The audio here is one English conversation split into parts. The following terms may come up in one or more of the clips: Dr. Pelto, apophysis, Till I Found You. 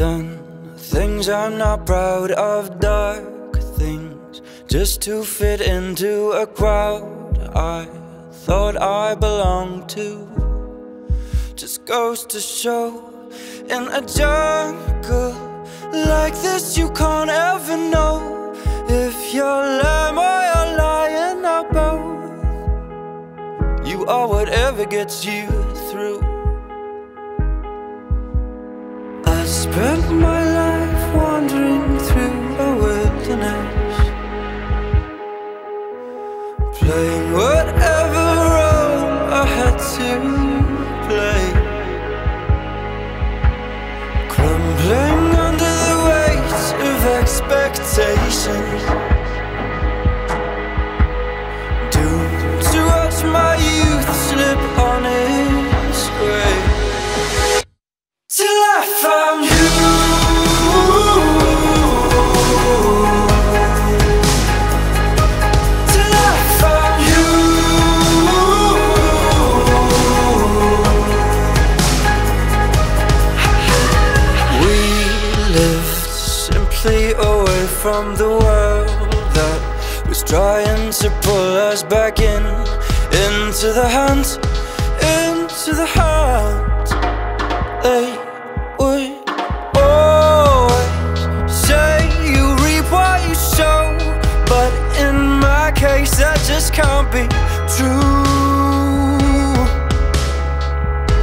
done things I'm not proud of, dark things just to fit into a crowd I thought I belonged to. Just goes to show, in a jungle like this you can't ever know if you're lamb or you're lion or both. You are whatever gets you through. I spent my life wandering through a wilderness, playing whatever role I had to play, playing under the weight of expectations, doomed to watch my youth slip on its grave. Till I found you. Till I found you. Away from the world that was trying to pull us back in, into the hunt. They would always say you reap what you sow, but in my case that just can't be true,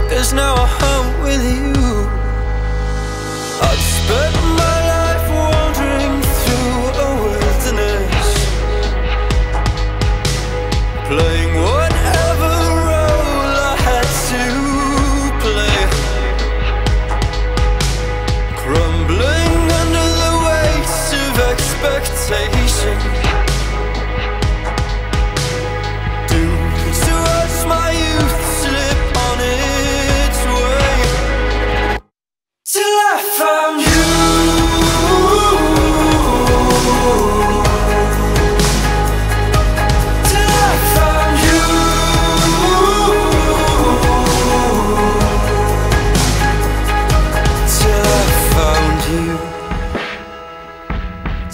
'cause now I hunt with you. I've spent my playing whatever role I had to play, crumbling under the weight of expectation, doomed to watch my youth slip on its way. Till I found you.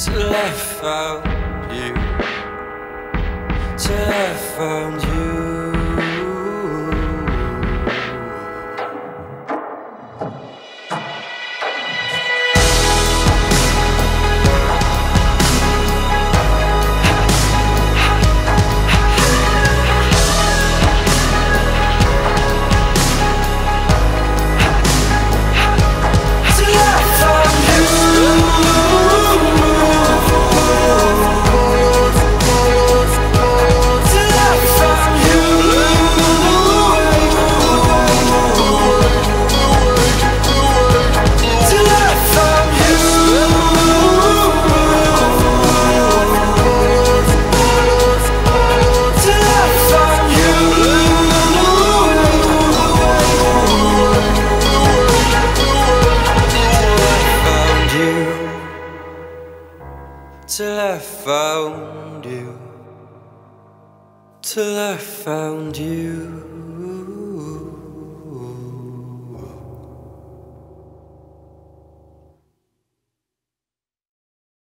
Till I found you. Till I found you. Till I found you. Till I found you. Till I found you.